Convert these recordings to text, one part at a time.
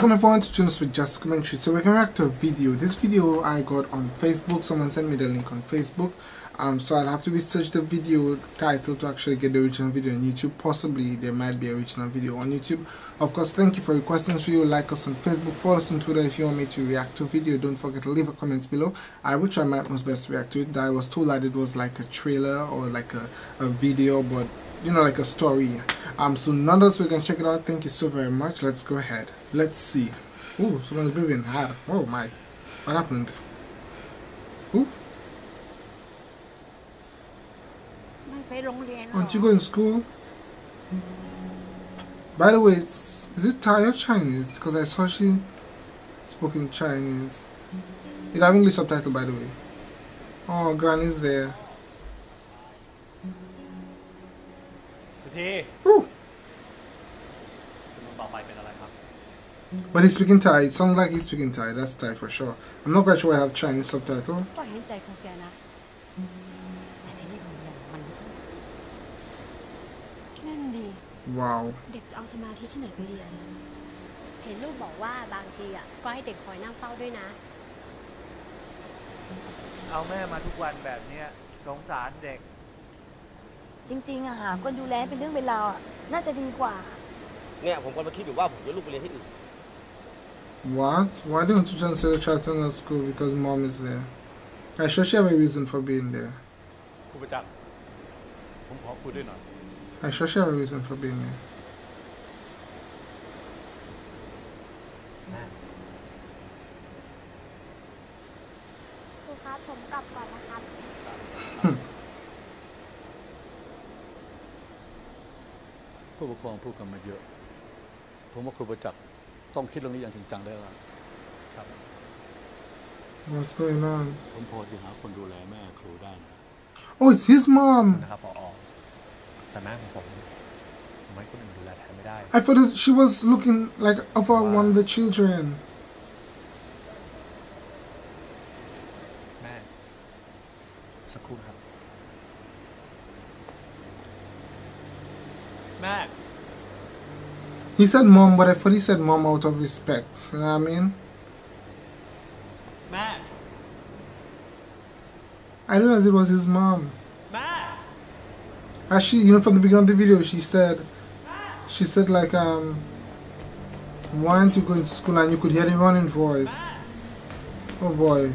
Welcome everyone to Jonas with Just Commentary. So we're going back to a video. This video I got on Facebook. Someone sent me the link on Facebook. So I'll have to research the video title to actually get the original video on YouTube. Possibly there might be an original video on YouTube. Of course, thank you for requesting this video. Like us on Facebook, follow us on Twitter if you want me to react to a video. Don't forget to leave a comment below. I will try my most best to react to it. I was told that it was like a trailer or like a video, but you know, like a story. So nonetheless, we're gonna check it out. Thank you so very much. Let's go ahead. Let's see. Oh, someone's breathing hard. Oh my, what happened? Who? Aren't you going to school? By the way, is it Thai or Chinese? Because I saw she spoke in Chinese. It have English subtitle, by the way. Oh, Granny's there. Ooh. But he's speaking Thai. It sounds like he's speaking Thai. That's Thai for sure. I'm not quite sure I have Chinese subtitle. Wow. What? Why don't you just send the child to another school because mom is there? I sure she have a reason for being there. I sure she have a reason for being there. What's going on? Oh, it's his mom. I thought that she was looking like over one of the children. He said mom, but I thought he said mom out of respect. You know what I mean? I realized it was his mom. Actually, you know, from the beginning of the video, she said like, why aren't you going to school? And you could hear the running voice. Oh boy.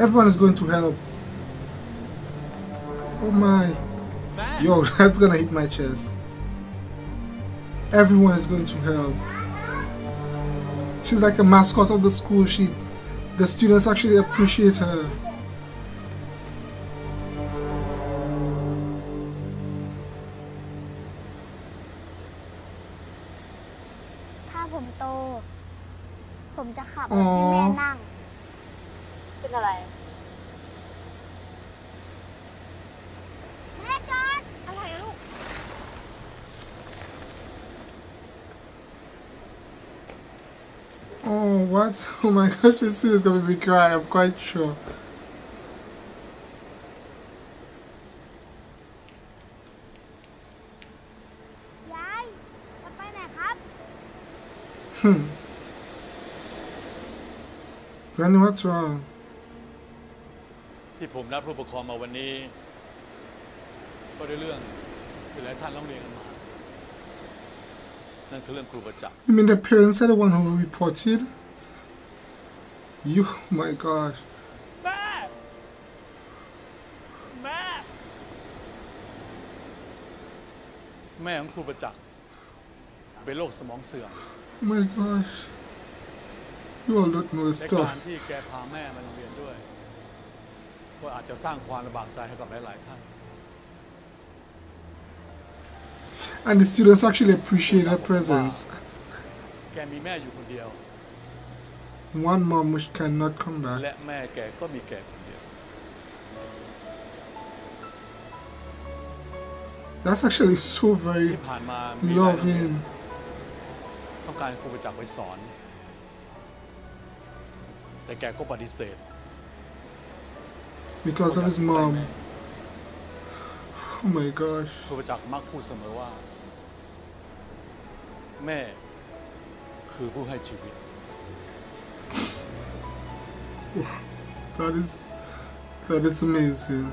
Everyone is going to help. Oh my. Yo, that's gonna hit my chest. Everyone is going to help. She's like a mascot of the school. The students actually appreciate her. Aww. Oh, what? Oh my gosh, this is gonna be crying, I'm quite sure. Granny, what's wrong? You mean the parents are the one who reported? You, my gosh. My gosh. You all don't know the stuff. And the students actually appreciate her presence. One mom which cannot come back. That's actually so very loving. Because of his mom. Oh my gosh. แม่คือผู้ให้ชีวิต That is amazing.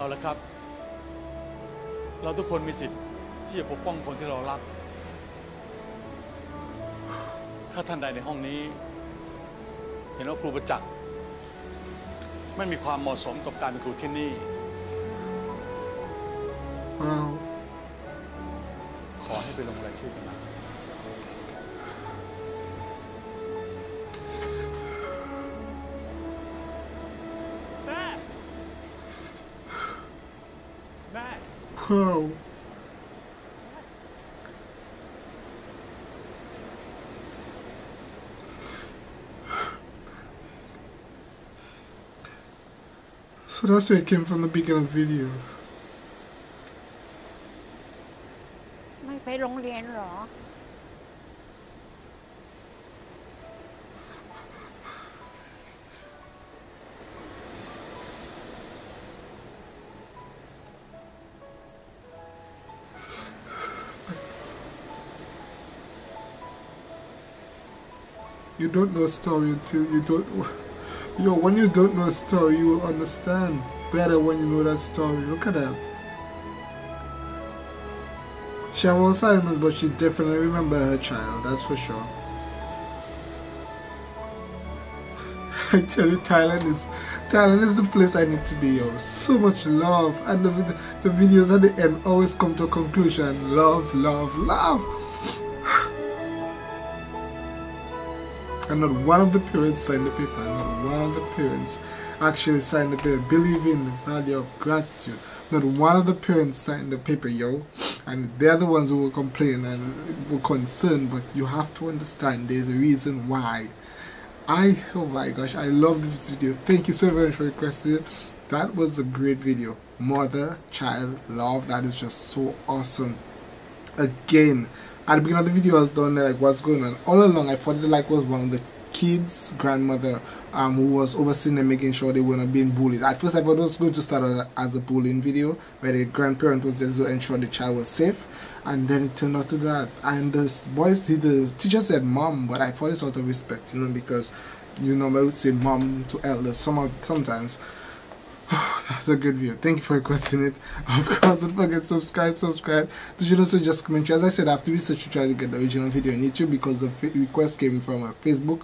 All right, ครับเราทุกคนมีสิทธิ์ที่จะปกป้องคนที่เรารักถ้าท่านใดในห้องนี้เห็นว่าครูประจักษ์ไม่มีความเหมาะสมกับการเป็นครูที่นี่ขอให้ไปลงรายชื่อกันนะแม่So that's where it came from the beginning of the video. ไม่ไปโรงเรียนหรอYou don't know a story until you don't. Yo, when you don't know a story, you will understand better when you know that story. Look at that. She had Alzheimer's, but she definitely remembers her child. That's for sure. I tell you, Thailand is the place I need to be. Yo, so much love, and the videos at the end always come to a conclusion. Love, love, love. And not one of the parents signed the paper, not one of the parents actually signed the paper, believing in the value of gratitude. Not one of the parents signed the paper, yo. And they're the ones who will complain and were concerned, but you have to understand there's a reason why. Oh my gosh, I love this video. Thank you so very much for requesting it. That was a great video. Mother, child, love, that is just so awesome. Again, at the beginning of the video I was down there like what's going on. All along I thought it like was one of the kids' grandmother who was overseeing them, making sure they were not being bullied. At first I thought it was going to start as a bullying video where the grandparent was there to ensure the child was safe, and then it turned out to that. And the teacher said mom, but I thought it's out of respect, you know, because you normally would say mom to elders sometimes. That's a good video. Thank you for requesting it. Of course, don't forget subscribe. Did you also just comment? As I said, I have to research to try to get the original video on YouTube because the request came from a Facebook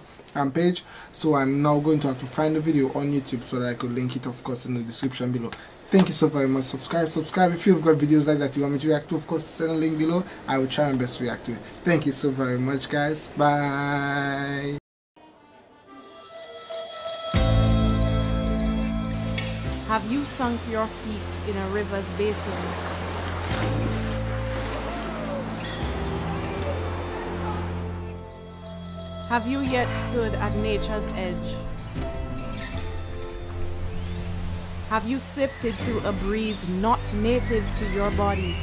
page. So I'm now going to have to find the video on YouTube so that I could link it, of course, in the description below. Thank you so very much. Subscribe. If you've got videos like that you want me to react to, of course, send a link below. I will try my best to react to it. Thank you so very much, guys. Bye. Have you sunk your feet in a river's basin? Have you yet stood at nature's edge? Have you sifted through a breeze not native to your body?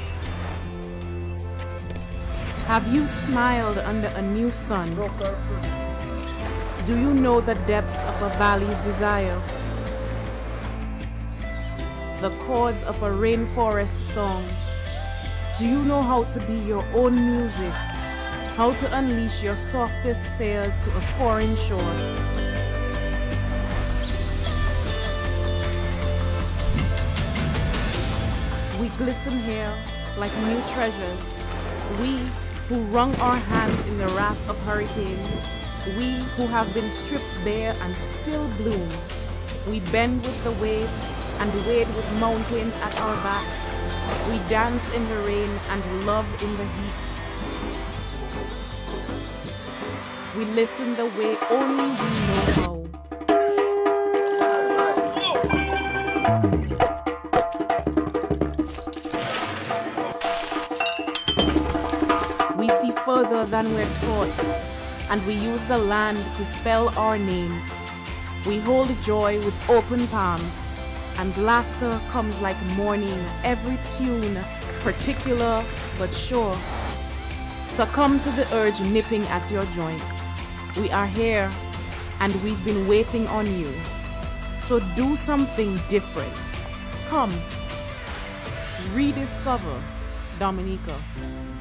Have you smiled under a new sun? Do you know the depth of a valley's desire? The chords of a rainforest song. Do you know how to be your own music? How to unleash your softest fears to a foreign shore? We glisten here like new treasures. We who wrung our hands in the wrath of hurricanes. We who have been stripped bare and still bloom. We bend with the waves and wade with mountains at our backs. We dance in the rain and love in the heat. We listen the way only we know how. We see further than we're taught, and we use the land to spell our names. We hold joy with open palms, and laughter comes like morning, every tune, particular but sure. Succumb to the urge nipping at your joints. We are here, and we've been waiting on you. So do something different. Come. rediscover Dominica.